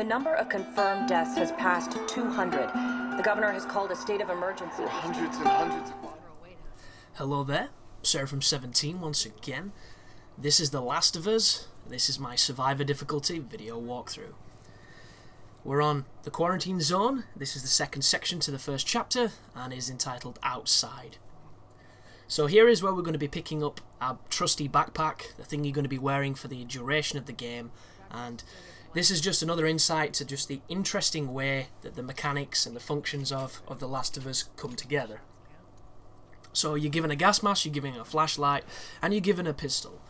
The number of confirmed deaths has passed 200. The governor has called a state of emergency. Hundreds and hundreds of... Hello there, Seraphim17 once again. This is The Last of Us. This is my Survivor difficulty video walkthrough. We're on the quarantine zone. This is the second section to the first chapter and is entitled Outside. So here is where we're going to be picking up our trusty backpack, the thing you're going to be wearing for the duration of the game, and this is just another insight to just the interesting way that the mechanics and the functions of The Last of Us come together. So you're given a gas mask, you're given a flashlight, and you're given a pistol.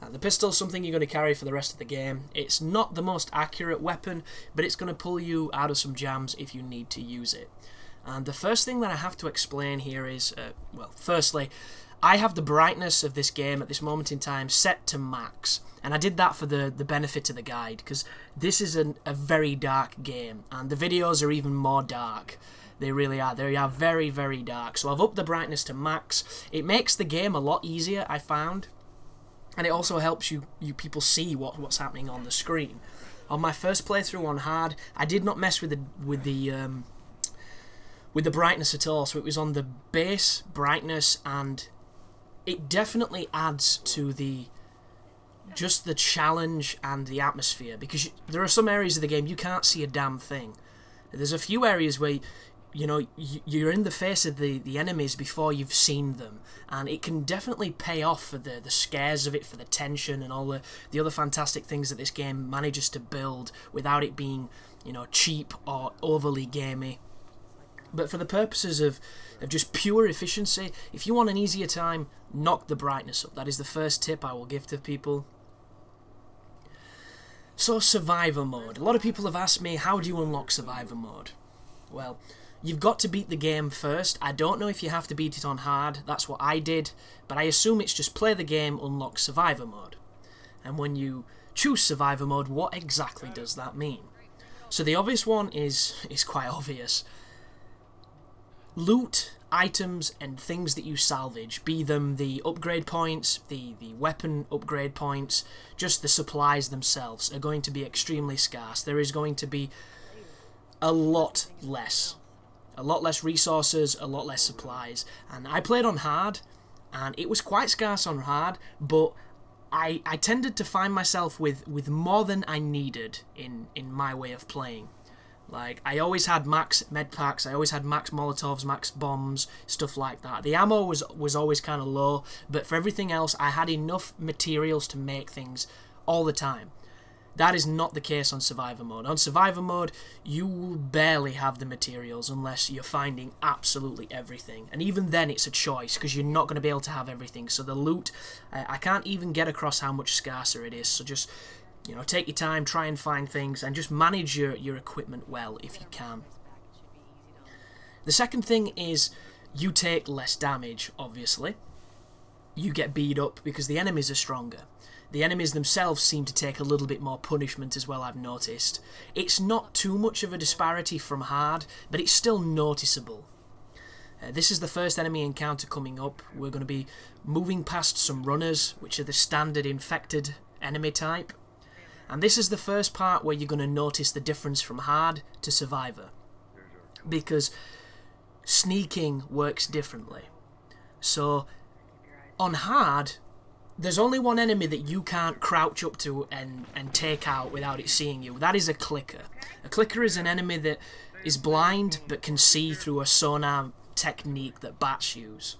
And the pistol is something you're going to carry for the rest of the game. It's not the most accurate weapon, but it's going to pull you out of some jams if you need to use it. And the first thing that I have to explain here is, well, firstly, I have the brightness of this game at this moment in time set to max. And I did that for the benefit of the guide, because this is a very dark game, and the videos are even more dark. They really are. They are very, very dark. So I've upped the brightness to max. It makes the game a lot easier, I found. And it also helps you people see what's happening on the screen. On my first playthrough on hard, I did not mess with the brightness at all. So it was on the base brightness, and it definitely adds to just the challenge and the atmosphere, because there are some areas of the game you can't see a damn thing. There's a few areas where you're in the face of the enemies before you've seen them, and it can definitely pay off for the scares of it, for the tension and all the other fantastic things that this game manages to build without it being cheap or overly gamey. But for the purposes of just pure efficiency, if you want an easier time, knock the brightness up. That is the first tip I will give to people. So Survivor mode. A lot of people have asked me, how do you unlock Survivor mode? Well, you've got to beat the game first. I don't know if you have to beat it on hard. That's what I did. But I assume it's just play the game, unlock Survivor mode. And when you choose Survivor mode, what exactly does that mean? So the obvious one is quite obvious. Loot items and things that you salvage, be them the upgrade points, the weapon upgrade points, just the supplies themselves, are going to be extremely scarce. There is going to be a lot less resources, a lot less supplies. And I played on hard, and it was quite scarce on hard, but I tended to find myself with more than I needed in my way of playing. Like, I always had max med packs, I always had max Molotovs, max bombs, stuff like that. The ammo was always kind of low, but for everything else, I had enough materials to make things all the time. That is not the case on Survivor mode. On Survivor mode, you will barely have the materials unless you're finding absolutely everything. And even then, it's a choice, because you're not going to be able to have everything. So the loot, I can't even get across how much scarcer it is, so just... take your time, try and find things, and just manage your equipment well if you can. The second thing is you take less damage, obviously. You get beat up because the enemies are stronger. The enemies themselves seem to take a little bit more punishment as well, I've noticed. It's not too much of a disparity from hard, but it's still noticeable. This is the first enemy encounter coming up. We're going to be moving past some runners, which are the standard infected enemy type. And this is the first part where you're going to notice the difference from hard to Survivor, because sneaking works differently. So on hard, there's only one enemy that you can't crouch up to and take out without it seeing you. That is a clicker. A clicker is an enemy that is blind but can see through a sonar technique that bats use.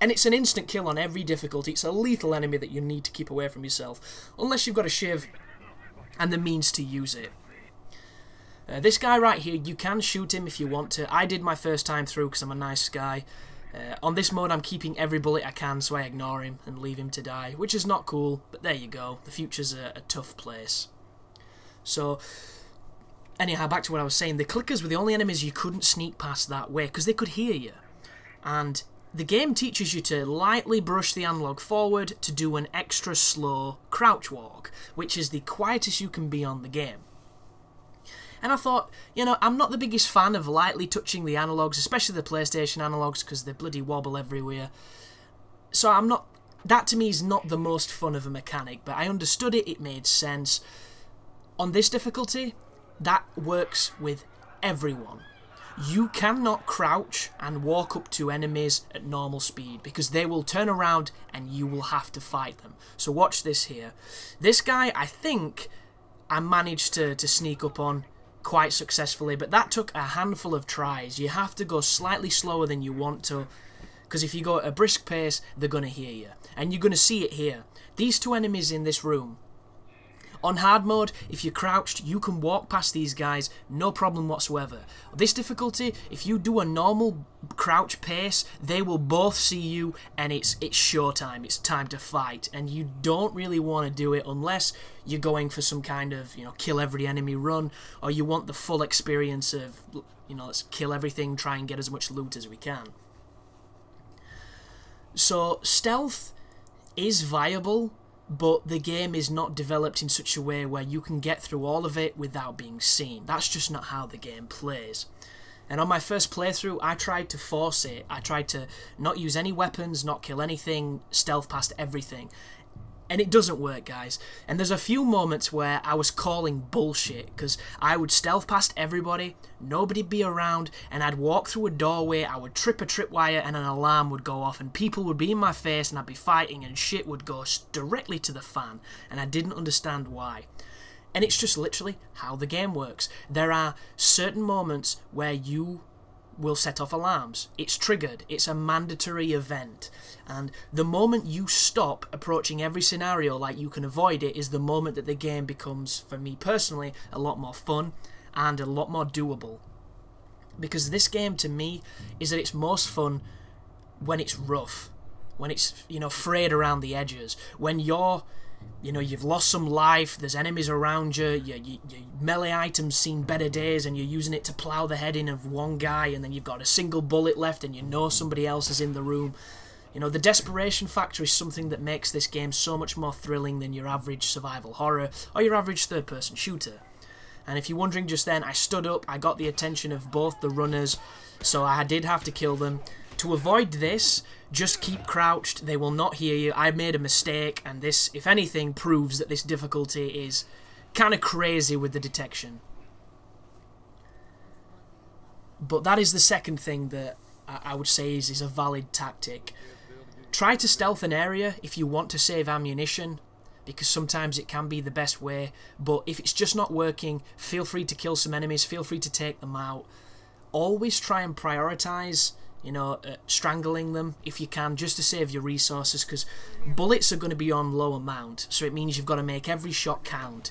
And it's an instant kill on every difficulty. It's a lethal enemy that you need to keep away from yourself, unless you've got a shiv and the means to use it. This guy right here, you can shoot him if you want to. I did my first time through because I'm a nice guy. On this mode, I'm keeping every bullet I can, so I ignore him and leave him to die, which is not cool, but there you go. The future's a tough place. So, anyhow, back to what I was saying. The clickers were the only enemies you couldn't sneak past that way, because they could hear you. And the game teaches you to lightly brush the analog forward to do an extra slow crouch walk, which is the quietest you can be on the game. And I thought, I'm not the biggest fan of lightly touching the analogs, especially the PlayStation analogs, because they bloody wobble everywhere. So I'm not... that to me is not the most fun of a mechanic, but I understood it, it made sense. On this difficulty, that works with everyone. You cannot crouch and walk up to enemies at normal speed because they will turn around and you will have to fight them. So watch this here. This guy, I think, I managed to sneak up on quite successfully, but that took a handful of tries. You have to go slightly slower than you want to, because if you go at a brisk pace, they're going to hear you. And you're going to see it here. These two enemies in this room. On hard mode, if you're crouched, you can walk past these guys, no problem whatsoever. This difficulty, if you do a normal crouch pace, they will both see you, and it's showtime, it's time to fight. And you don't really want to do it unless you're going for some kind of, you know, kill every enemy run, or you want the full experience of, you know, let's kill everything, try and get as much loot as we can. So, stealth is viable, but the game is not developed in such a way where you can get through all of it without being seen. That's just not how the game plays. And on my first playthrough, I tried to force it. I tried to not use any weapons, not kill anything, stealth past everything. And it doesn't work, guys. And there's a few moments where I was calling bullshit, because I would stealth past everybody, nobody'd be around, and I'd walk through a doorway, I would trip a tripwire, and an alarm would go off, and people would be in my face, and I'd be fighting, and shit would go directly to the fan, and I didn't understand why. And it's just literally how the game works. There are certain moments where you will set off alarms. It's triggered. It's a mandatory event. And the moment you stop approaching every scenario like you can avoid it is the moment that the game becomes, for me personally, a lot more fun and a lot more doable. Because this game, to me, is at its most fun when it's rough, when it's, you know, frayed around the edges, when you're, you know, you've lost some life, there's enemies around you, your melee item's seen better days, and you're using it to plough the head in of one guy, and then you've got a single bullet left, and you know somebody else is in the room. You know, the desperation factor is something that makes this game so much more thrilling than your average survival horror or your average third-person shooter. And if you're wondering just then, I stood up, I got the attention of both the runners, so I did have to kill them. To avoid this, just keep crouched, they will not hear you. I made a mistake, and this, if anything, proves that this difficulty is kind of crazy with the detection. But that is the second thing that I would say is a valid tactic. Try to stealth an area if you want to save ammunition, because sometimes it can be the best way, but if it's just not working, feel free to kill some enemies, feel free to take them out. Always try and prioritize, you know, strangling them if you can, just to save your resources, because bullets are going to be on low amount, so it means you've got to make every shot count.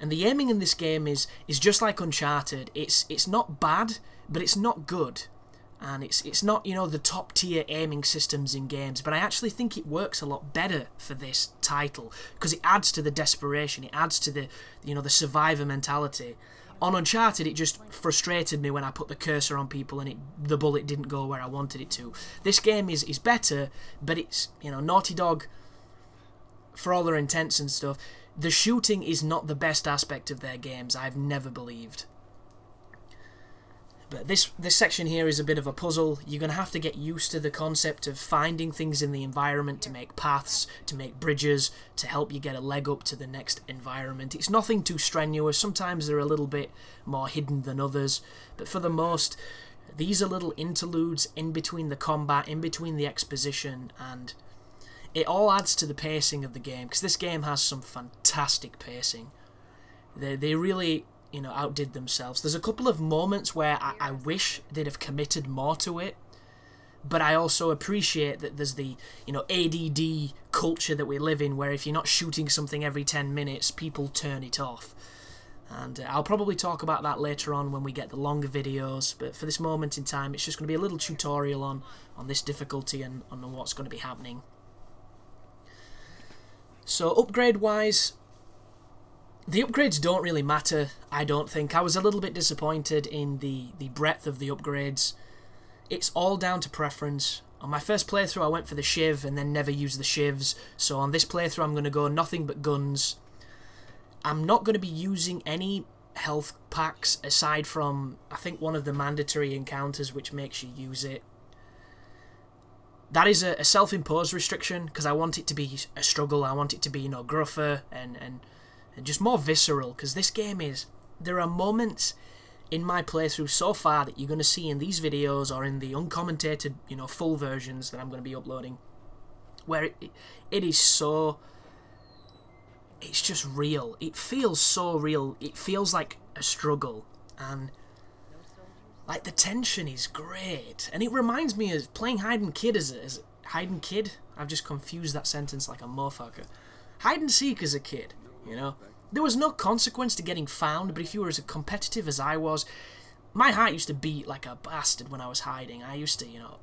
And the aiming in this game is just like Uncharted. It's not bad, but it's not good, and it's not, you know, the top tier aiming systems in games, but I actually think it works a lot better for this title, because it adds to the desperation, it adds to the, you know, the survivor mentality. On Uncharted, it just frustrated me when I put the cursor on people and the bullet didn't go where I wanted it to. This game is better, but it's, you know, Naughty Dog, for all their intents and stuff, the shooting is not the best aspect of their games, I've never believed. But this section here is a bit of a puzzle. You're going to have to get used to the concept of finding things in the environment to make paths, to make bridges, to help you get a leg up to the next environment. It's nothing too strenuous. Sometimes they're a little bit more hidden than others, but for the most, these are little interludes in between the combat, in between the exposition, and it all adds to the pacing of the game, because this game has some fantastic pacing. They really, you know, outdid themselves. There's a couple of moments where I wish they'd have committed more to it, but I also appreciate that there's the, you know, ADD culture that we live in, where if you're not shooting something every 10 minutes, people turn it off. And I'll probably talk about that later on when we get the longer videos, but for this moment in time, it's just going to be a little tutorial on this difficulty and on what's going to be happening. So upgrade-wise, the upgrades don't really matter, I don't think. I was a little bit disappointed in the breadth of the upgrades. It's all down to preference. On my first playthrough, I went for the shiv and then never used the shivs. So on this playthrough, I'm going to go nothing but guns. I'm not going to be using any health packs aside from, I think, one of the mandatory encounters which makes you use it. That is a self-imposed restriction, because I want it to be a struggle. I want it to be, you know, gruffer and just more visceral, because this game is there are moments in my playthrough so far that you're going to see in these videos or in the uncommentated, you know, full versions that I'm going to be uploading, where it is so, it's just real. It feels so real. It feels like a struggle, and like the tension is great. And it reminds me of playing hide and kid as hide and kid. I've just confused that sentence like a motherfucker. Hide and seek as a kid, you know. There was no consequence to getting found, but if you were as competitive as I was, my heart used to beat like a bastard when I was hiding. I used to, you know,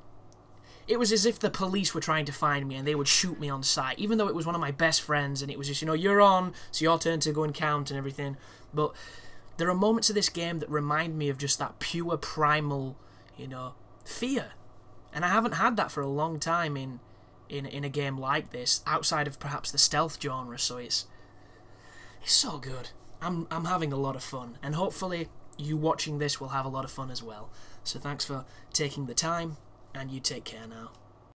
it was as if the police were trying to find me and they would shoot me on sight, even though it was one of my best friends, and it was just, you know, you're on, so your turn to go and count and everything. But there are moments of this game that remind me of just that pure primal, you know, fear. And I haven't had that for a long time in a game like this, outside of perhaps the stealth genre, so it's so good. I'm having a lot of fun, and hopefully you watching this will have a lot of fun as well. So thanks for taking the time, and you take care now.